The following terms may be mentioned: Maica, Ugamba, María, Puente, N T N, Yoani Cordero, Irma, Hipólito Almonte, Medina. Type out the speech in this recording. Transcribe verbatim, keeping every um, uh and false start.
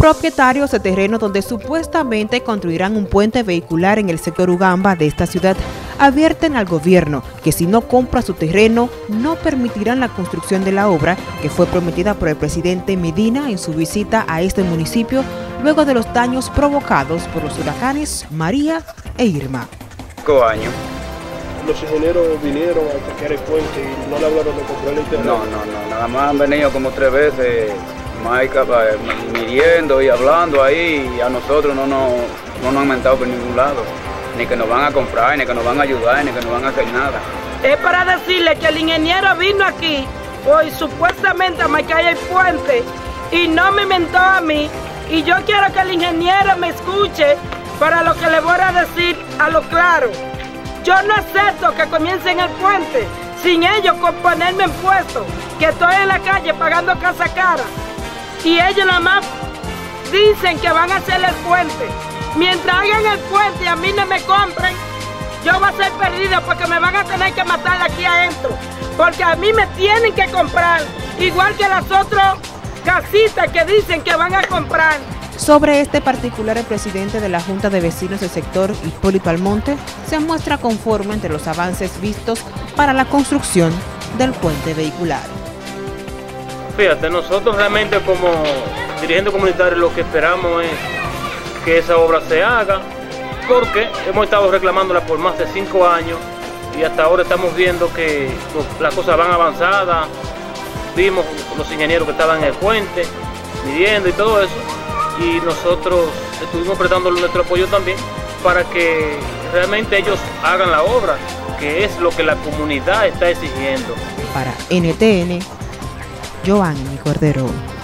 propietarios de terrenos donde supuestamente construirán un puente vehicular en el sector Ugamba de esta ciudad, advierten al gobierno que si no compra su terreno, no permitirán la construcción de la obra que fue prometida por el presidente Medina en su visita a este municipio luego de los daños provocados por los huracanes María e Irma. Cinco años. Los ingenieros vinieron a sacar el puente y no le hablaron de comprar el terreno. No, no, no, nada más han venido como tres veces Maica midiendo y hablando ahí, y a nosotros no nos no nos han mentado por ningún lado, ni que nos van a comprar, ni que nos van a ayudar, ni que nos van a hacer nada. Es para decirle que el ingeniero vino aquí, hoy supuestamente a marcar el puente, y no me mentó a mí, y yo quiero que el ingeniero me escuche para lo que le voy a decir a lo claro. Yo no acepto que comiencen el puente sin ellos ponerme en puesto, que estoy en la calle pagando casa cara. Y ellos nada más dicen que van a hacer el puente. Mientras hagan el puente y a mí no me compren, yo voy a ser perdida porque me van a tener que matar aquí adentro. Porque a mí me tienen que comprar, igual que las otras casitas que dicen que van a comprar. Sobre este particular, el presidente de la Junta de Vecinos del sector, Hipólito Almonte, se muestra conforme entre los avances vistos para la construcción del puente vehicular. Fíjate, nosotros realmente como dirigentes comunitarios lo que esperamos es que esa obra se haga, porque hemos estado reclamándola por más de cinco años y hasta ahora estamos viendo que las cosas van avanzadas. Vimos los ingenieros que estaban en el puente, midiendo y todo eso. Y nosotros estuvimos prestando nuestro apoyo también para que realmente ellos hagan la obra, que es lo que la comunidad está exigiendo. Para N T N, Yoani Cordero.